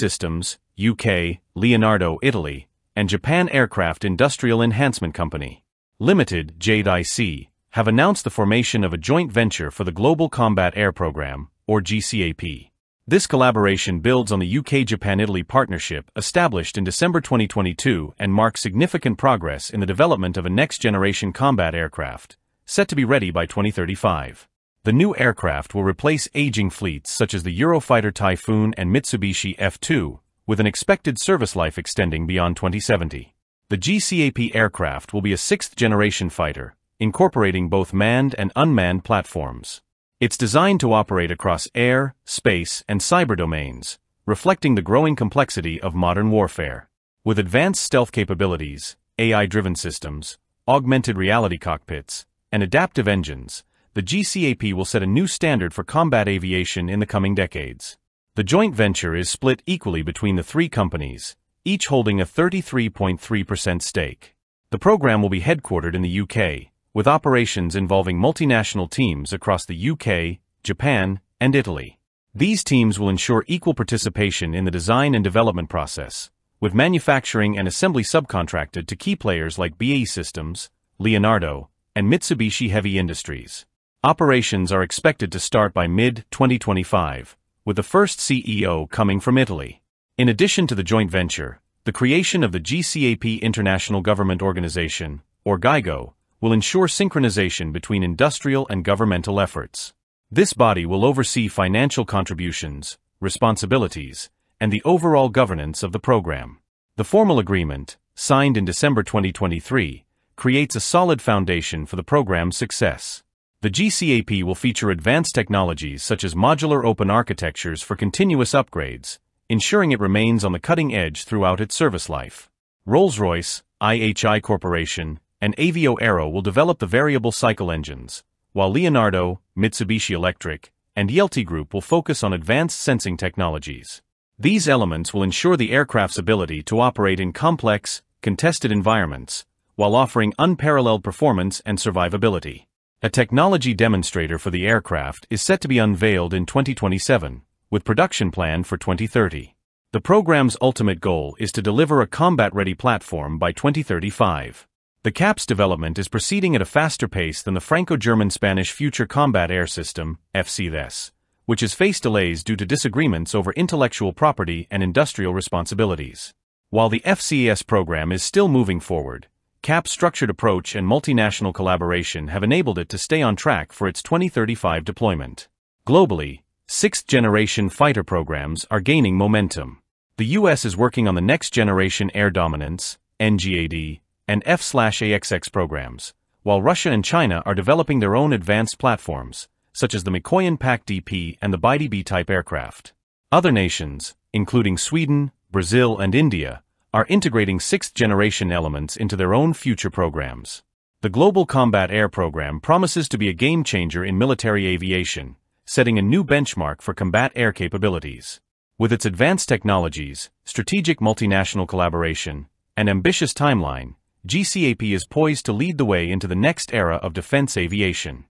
Systems, UK, Leonardo, Italy, and Japan Aircraft Industrial Enhancement Company, Limited, JIC, have announced the formation of a joint venture for the Global Combat Air Program, or GCAP. This collaboration builds on the UK-Japan-Italy partnership established in December 2022 and marks significant progress in the development of a next-generation combat aircraft, set to be ready by 2035. The new aircraft will replace aging fleets such as the Eurofighter Typhoon and Mitsubishi F-2, with an expected service life extending beyond 2070. The GCAP aircraft will be a sixth-generation fighter, incorporating both manned and unmanned platforms. It's designed to operate across air, space, and cyber domains, reflecting the growing complexity of modern warfare. With advanced stealth capabilities, AI-driven systems, augmented reality cockpits, and adaptive engines, the GCAP will set a new standard for combat aviation in the coming decades. The joint venture is split equally between the three companies, each holding a 33.3% stake. The program will be headquartered in the UK, with operations involving multinational teams across the UK, Japan, and Italy. These teams will ensure equal participation in the design and development process, with manufacturing and assembly subcontracted to key players like BAE Systems, Leonardo, and Mitsubishi Heavy Industries. Operations are expected to start by mid-2025, with the first CEO coming from Italy. In addition to the joint venture, the creation of the GCAP International Government Organization, or GIGO, will ensure synchronization between industrial and governmental efforts. This body will oversee financial contributions, responsibilities, and the overall governance of the program. The formal agreement, signed in December 2023, creates a solid foundation for the program's success. The GCAP will feature advanced technologies such as modular open architectures for continuous upgrades, ensuring it remains on the cutting edge throughout its service life. Rolls-Royce, IHI Corporation, and Avio Aero will develop the variable cycle engines, while Leonardo, Mitsubishi Electric, and Yelty Group will focus on advanced sensing technologies. These elements will ensure the aircraft's ability to operate in complex, contested environments, while offering unparalleled performance and survivability. A technology demonstrator for the aircraft is set to be unveiled in 2027, with production planned for 2030. The program's ultimate goal is to deliver a combat-ready platform by 2035. The CAP's development is proceeding at a faster pace than the Franco-German-Spanish Future Combat Air System, FCAS, which has faced delays due to disagreements over intellectual property and industrial responsibilities. While the FCAS program is still moving forward, CAP's structured approach and multinational collaboration have enabled it to stay on track for its 2035 deployment. Globally, sixth-generation fighter programs are gaining momentum. The US is working on the Next Generation Air Dominance, NGAD, and F/AXX programs, while Russia and China are developing their own advanced platforms, such as the Mikoyan PAK-DP and the Bidi-B-type aircraft. Other nations, including Sweden, Brazil, and India, are integrating sixth-generation elements into their own future programs. The Global Combat Air Program promises to be a game-changer in military aviation, setting a new benchmark for combat air capabilities. With its advanced technologies, strategic multinational collaboration, and ambitious timeline, GCAP is poised to lead the way into the next era of defense aviation.